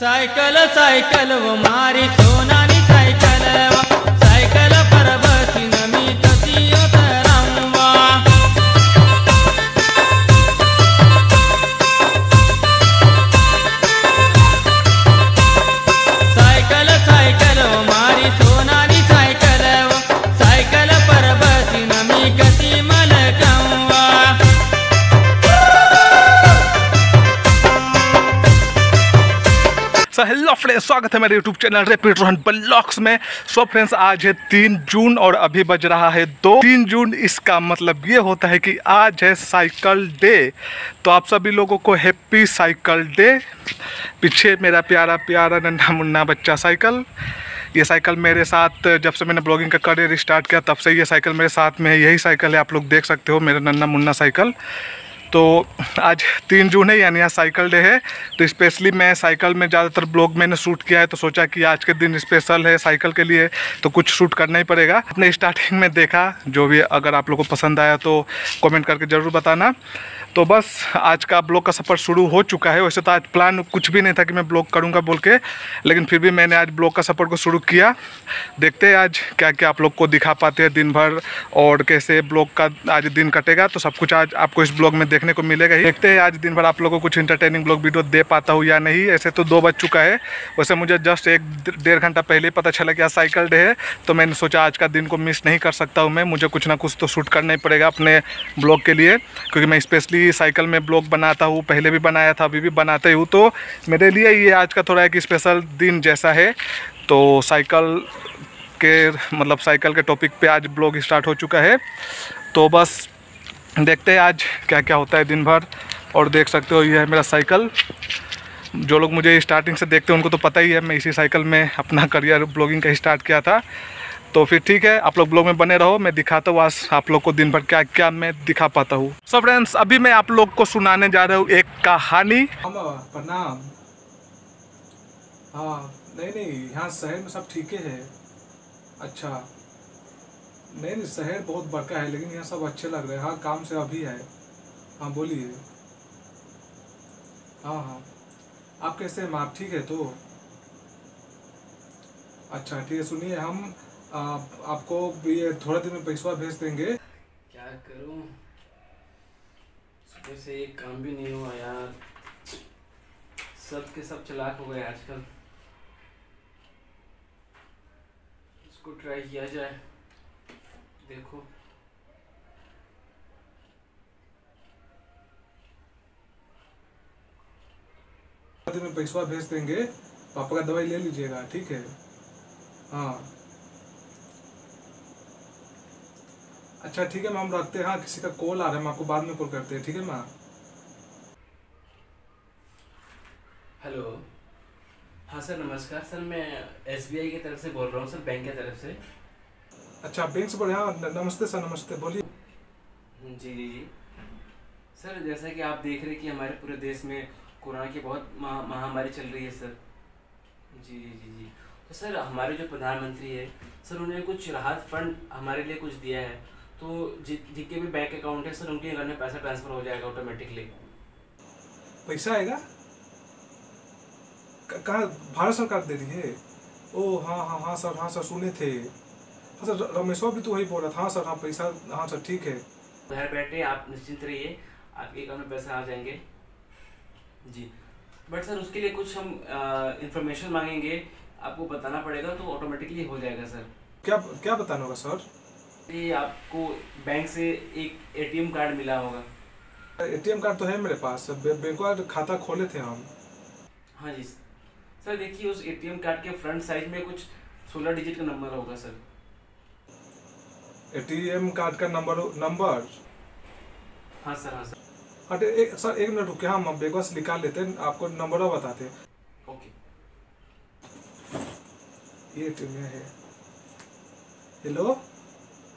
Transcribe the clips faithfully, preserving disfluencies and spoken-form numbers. Cycle cycle वो मारी सोना नी साइकिल साइकिल पर बसी नमी ततियो तरंगा साइकिल साइकिल वो मारी सोना नी साइकिल साइकिल पर बसी नमी गति मलकंवा सो हेलो फ्रेंड्स, स्वागत है मेरे YouTube channel rapid Rohan blogs में। सो so फ्रेंड्स, आज है तीन जून और अभी बज रहा है दो। तीन जून इसका मतलब ये होता है कि आज है साइकिल डे। तो आप सभी लोगों को हैप्पी साइकिल डे। पीछे मेरा प्यारा प्यारा नन्हा मुन्ना बच्चा साइकिल, ये साइकिल मेरे साथ जब से मैंने ब्लॉगिंग का करियर स्टार्ट किया तब से ये साइकिल मेरे साथ में है। यही साइकिल है, आप लोग देख सकते हो, मेरा नन्हा मुन्ना साइकिल। तो आज तीन जून है यानी आज साइकिल डे है। तो स्पेशली मैं साइकिल में ज़्यादातर ब्लॉग मैंने शूट किया है, तो सोचा कि आज के दिन स्पेशल है साइकिल के लिए तो कुछ शूट करना ही पड़ेगा। अपने स्टार्टिंग में देखा, जो भी अगर आप लोगों को पसंद आया तो कमेंट करके ज़रूर बताना। तो बस आज का ब्लॉग का सफ़र शुरू हो चुका है। वैसे तो आज प्लान कुछ भी नहीं था कि मैं ब्लॉग करूँगा बोल के, लेकिन फिर भी मैंने आज ब्लॉग का सफ़र को शुरू किया। देखते हैं आज क्या क्या आप लोग को दिखा पाते हैं दिन भर और कैसे ब्लॉग का आज दिन कटेगा। तो सब कुछ आज आपको इस ब्लॉग में देखने को मिलेगा ही। देखते हैं आज दिन भर आप लोगों को कुछ इंटरटेनिंग ब्लॉग वीडियो दे पाता हूँ या नहीं। ऐसे तो दो बज चुका है, वैसे मुझे जस्ट एक डेढ़ घंटा पहले ही पता चला कि आज साइकिल डे है। तो मैंने सोचा आज का दिन को मिस नहीं कर सकता हूँ मैं, मुझे कुछ ना कुछ तो शूट करना ही पड़ेगा अपने ब्लॉग के लिए, क्योंकि मैं स्पेशली साइकिल में ब्लॉग बनाता हूँ, पहले भी बनाया था, अभी भी बनाते हूँ। तो मेरे लिए ये आज का थोड़ा एक स्पेशल दिन जैसा है। तो साइकिल के मतलब साइकिल के टॉपिक पर आज ब्लॉग स्टार्ट हो चुका है। तो बस देखते हैं आज क्या क्या होता है दिन भर। और देख सकते हो ये है मेरा साइकिल। जो लोग मुझे स्टार्टिंग से देखते हैं उनको तो पता ही है मैं इसी साइकिल में अपना करियर ब्लॉगिंग का स्टार्ट किया था। तो फिर ठीक है, आप लोग ब्लॉग में बने रहो, मैं दिखाता हूँ आज आप लोग को दिन भर क्या क्या मैं दिखा पाता हूँ। सो फ्रेंड्स, अभी मैं आप लोग को सुनाने जा रहा हूँ एक कहानी। प्रणाम। हाँ नहीं नहीं, यहाँ शहर में सब ठीक है। अच्छा नहीं नहीं, शहर बहुत बड़का है लेकिन यहाँ सब अच्छे लग रहे हैं। हाँ काम से अभी है। हाँ बोलिए। हाँ हाँ आप कैसे हैं? आप ठीक है तो? अच्छा ठीक है। सुनिए, हम आ, आपको ये थोड़ा दिन में पैसा भेज देंगे। क्या करूँ, सुबह से एक काम भी नहीं हुआ यार। सब के सब चालाक हो गए आजकल। इसको ट्राई किया जाए, देखो में पैसा भेज देंगे। पापा का दवाई ले लीजिएगा, ठीक है? हाँ अच्छा ठीक है मैम, रखते हैं। हाँ किसी का कॉल आ रहा है, मैं आपको बाद में कॉल करते हैं, ठीक है माँ? हेलो। हाँ सर नमस्कार सर, मैं एस बी आई की तरफ से बोल रहा हूँ सर, बैंक की तरफ से। अच्छा बैंक से बोल रहे हैं? नमस्ते सर, नमस्ते बोलिए। जी जी जी सर, जैसा कि आप देख रहे हैं कि हमारे पूरे देश में कोरोना की बहुत महा, महामारी चल रही है सर। जी जी जी जी तो सर हमारे जो प्रधानमंत्री है सर, उन्हें कुछ राहत फंड हमारे लिए कुछ दिया है। तो जिनके भी बैंक अकाउंट है सर, उनके अकाउंट में पैसा ट्रांसफर हो जाएगा ऑटोमेटिकली। पैसा आएगा कहाँ? भारत सरकार दे रही है? ओह हाँ हाँ हाँ सर, हाँ सर सुने थे। हाँ सर रमेशवा भी तो वही बोल रहा था। हाँ सर हाँ पैसा, हाँ सर ठीक है। घर बैठे आप निश्चिंत रहिए, आपके अकाउंट में पैसा आ जाएंगे। जी बट सर उसके लिए कुछ हम इंफॉर्मेशन मांगेंगे, आपको बताना पड़ेगा तो ऑटोमेटिकली हो जाएगा सर। क्या क्या बताना होगा सर? ये आपको बैंक से एक ए टी एम कार्ड मिला होगा। ए टी एम कार्ड तो है मेरे पास, बैंक का खाता खोले थे हम। हाँ जी सर, देखिए उस ए टी एम कार्ड के फ्रंट साइड में कुछ सोलह डिजिट का नंबर होगा sir. A T M card का नंबर नंबर? हाँ सर हाँ सर। अरे एक सर एक मिनट रुके, हम बेगवा से निकाल लेते हैं, आपको नंबर बताते हैं। ओके ये ए टी एम है। हेलो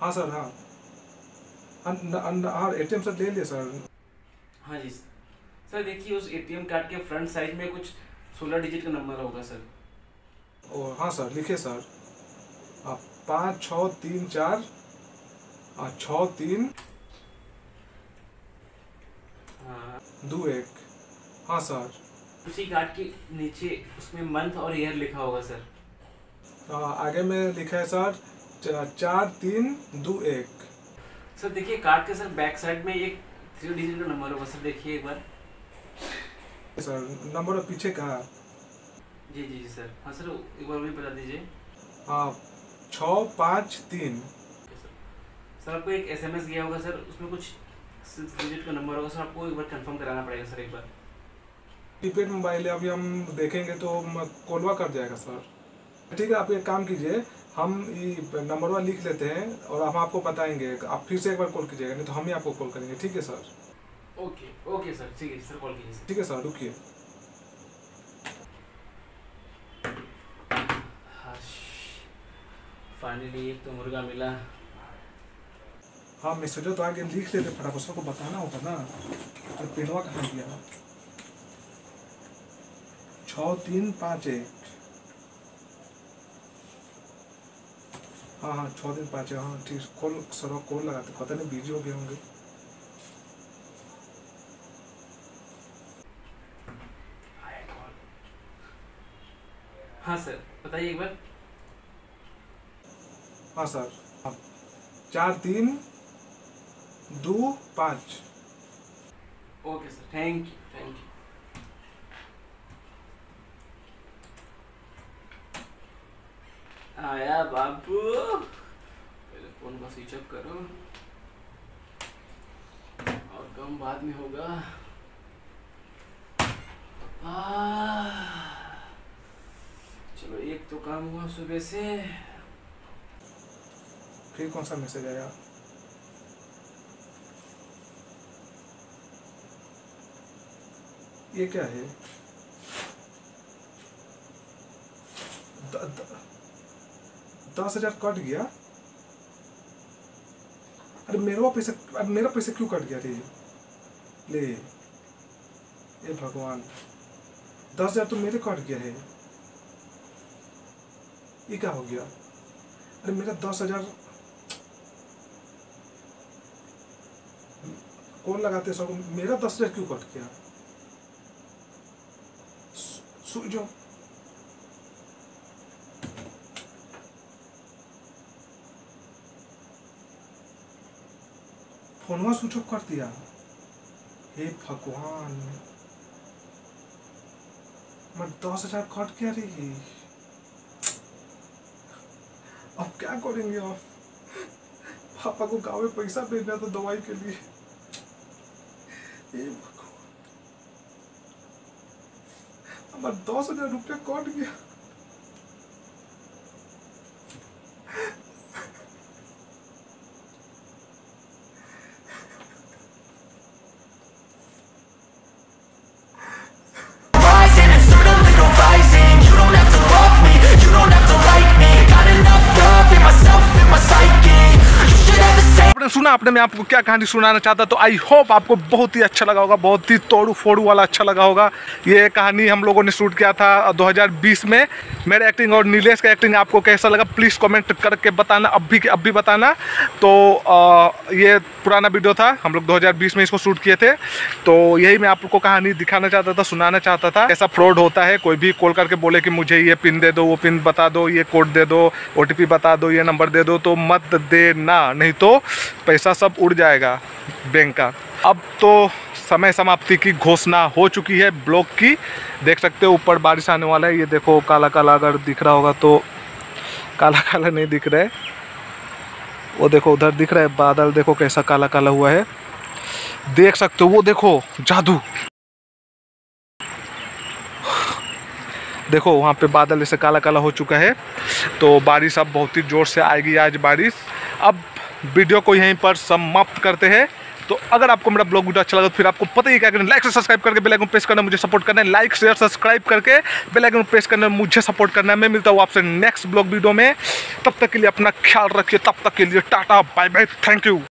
हाँ सर हाँ हाँ ए टी एम सर ले लिए सर। हाँ जी सर, देखिए उस ए टी एम कार्ड के फ्रंट साइड में कुछ सोलह डिजिट का नंबर होगा सर। ओ हाँ सर लिखे सर। आप पाँच छः तीन चार छः तीन दो एक। हाँ सर उसी कार्ड के नीचे उसमें मंथ और ईयर लिखा होगा सर। आ, आगे में लिखा है सर चा, चार तीन दो एक। सर देखिए कार्ड के सर बैक साइड में एक थ्री डिजिट का नंबर होगा सर, देखिए एक बार सर। नंबर पीछे कहा? जी जी जी सर, हाँ सर एक बार भी बता दीजिए। हाँ छः पाँच तीन। सर आपको एक एस एम एस गया होगा सर, उसमें कुछ सिक्स डिजिट का नंबर होगा सर, आपको एक बार कंफर्म कराना पड़ेगा सर। एक बार कीपैड मोबाइल है, अभी हम देखेंगे तो कोलवा कर जाएगा सर। ठीक है, आप एक काम कीजिए, हम ये नंबरवा लिख लेते हैं और हम आपको बताएंगे। आप फिर से एक बार कॉल कीजिएगा, नहीं तो हम ही आपको कॉल करेंगे। ठीक है सर? ओके ओके सर, ठीक है सर, कॉल कीजिए। ठीक है सर, रुकिए। फाइनली एक तो मुर्गा मिला। हाँ मैसेज तो आगे लिख लेते, फटाफट सबको बताना होगा ना। और पेड़वा कहाँ गया? छः तीन पाँच एक। हाँ हाँ छः तीन पाँच एक। हाँ ठीक, कॉल सर कॉल लगाते, पता नहीं बिजी हो गए होंगे। हाँ सर बताइए एक बार। हाँ सर, हाँ चार तीन दो पाँच। Okay sir, thank you thank you. आया बाबू, पहले फोन को स्विच ऑफ करो और कम बाद में होगा। आ, चलो एक तो काम हुआ सुबह से। फिर कौन सा मैसेज आया? ये क्या है? द, द, दस हजार कट गया। अरे मेरा पैसा, अरे मेरा पैसा क्यों कट गया? रे ले ये भगवान, दस हजार तो मेरे कट गया है। ये क्या हो गया? अरे मेरा दस हजार कौन लगाते सब, मेरा दस हजार क्यों कट गया? सो जाओ। फोनवा स्विच ऑफ कर दिया। हे भगवान, मैं दस हजार कट गया रही। अब क्या करेंगे? आप पापा को गाँव में पैसा भेजना था दवाई के लिए। ये हमारा दस हजार रुपया कट गया। सुना आपने, मैं आपको क्या कहानी सुनाना चाहता, तो आई होप आपको बहुत ही अच्छा लगा होगा, बहुत ही तोड़ू फोड़ू वाला अच्छा लगा होगा। ये कहानी हम लोगों ने शूट किया था दो हज़ार बीस में। मेरा एक्टिंग और नीलेश का एक्टिंग आपको कैसा लगा प्लीज़ कमेंट करके बताना, अब भी अब भी बताना। तो आ, ये पुराना वीडियो था, हम लोग दो हज़ार बीस में इसको शूट किए थे। तो यही मैं आपको कहानी दिखाना चाहता था, सुनाना चाहता था, कैसा फ्रॉड होता है। कोई भी कॉल करके बोले कि मुझे ये पिन दे दो, वो पिन बता दो, ये कोड दे दो, ओ टी पी बता दो, ये नंबर दे दो, तो मत देना, नहीं तो पैसा सब उड़ जाएगा बैंक का। अब तो समय समाप्ति की घोषणा हो चुकी है ब्लॉक की। देख सकते हो ऊपर बारिश आने वाला है। ये देखो काला काला, अगर दिख रहा होगा तो, काला काला नहीं दिख रहा है, वो देखो उधर दिख रहा है बादल, देखो कैसा काला काला हुआ है, देख सकते हो। वो देखो जादू, देखो वहाँ पे बादल ऐसे काला काला हो चुका है। तो बारिश अब बहुत ही ज़ोर से आएगी आज बारिश। अब वीडियो को यहीं पर समाप्त करते हैं। तो अगर आपको मेरा ब्लॉग वीडियो अच्छा लगा तो फिर आपको पता ही क्या करना है, लाइक से सब्सक्राइब करके बेल आइकन प्रेस करना, मुझे सपोर्ट करना है। लाइक शेयर सब्सक्राइब करके बेल आइकन प्रेस करना, मुझे सपोर्ट करना है। मैं मिलता हूँ आपसे नेक्स्ट ब्लॉग वीडियो में, तब तक के लिए अपना ख्याल रखिए, तब तक के लिए tata bye bye, thank you.